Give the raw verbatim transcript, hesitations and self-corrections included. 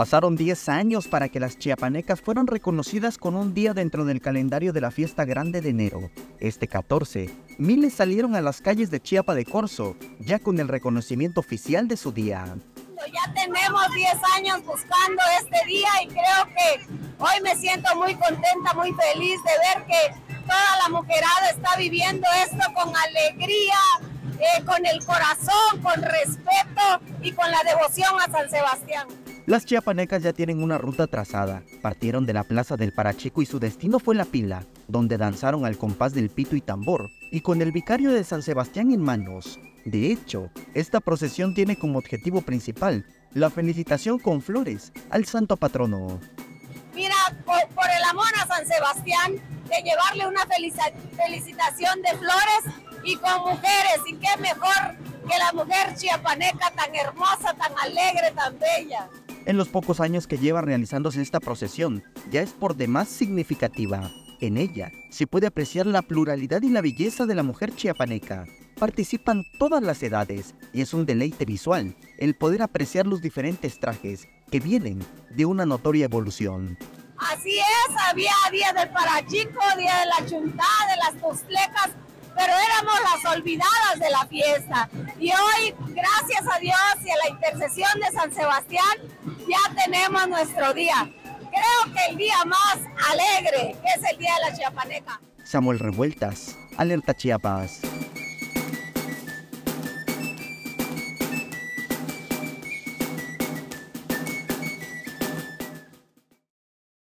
Pasaron diez años para que las chiapanecas fueran reconocidas con un día dentro del calendario de la fiesta grande de enero. Este catorce, miles salieron a las calles de Chiapa de Corzo, ya con el reconocimiento oficial de su día. Ya tenemos diez años buscando este día y creo que hoy me siento muy contenta, muy feliz de ver que toda la mujerada está viviendo esto con alegría, eh, con el corazón, con respeto y con la devoción a San Sebastián. Las chiapanecas ya tienen una ruta trazada. Partieron de la plaza del Parachico y su destino fue La Pila, donde danzaron al compás del pito y tambor y con el vicario de San Sebastián en manos. De hecho, esta procesión tiene como objetivo principal la felicitación con flores al santo patrono. Mira, por, por el amor a San Sebastián, de llevarle una felicitación de flores y con mujeres, y qué mejor que la mujer chiapaneca tan hermosa, tan alegre, tan bella. En los pocos años que lleva realizándose esta procesión, ya es por demás significativa. En ella se puede apreciar la pluralidad y la belleza de la mujer chiapaneca. Participan todas las edades y es un deleite visual el poder apreciar los diferentes trajes que vienen de una notoria evolución. Así es, había día del Parachico, día de la Chuntá, de las postlecas, pero éramos las olvidadas de la fiesta. Y hoy, gracias a Dios y a la intercesión de San Sebastián, ya tenemos nuestro día. Creo que el día más alegre, que es el día de la chiapaneca. Samuel Revueltas, Alerta Chiapas.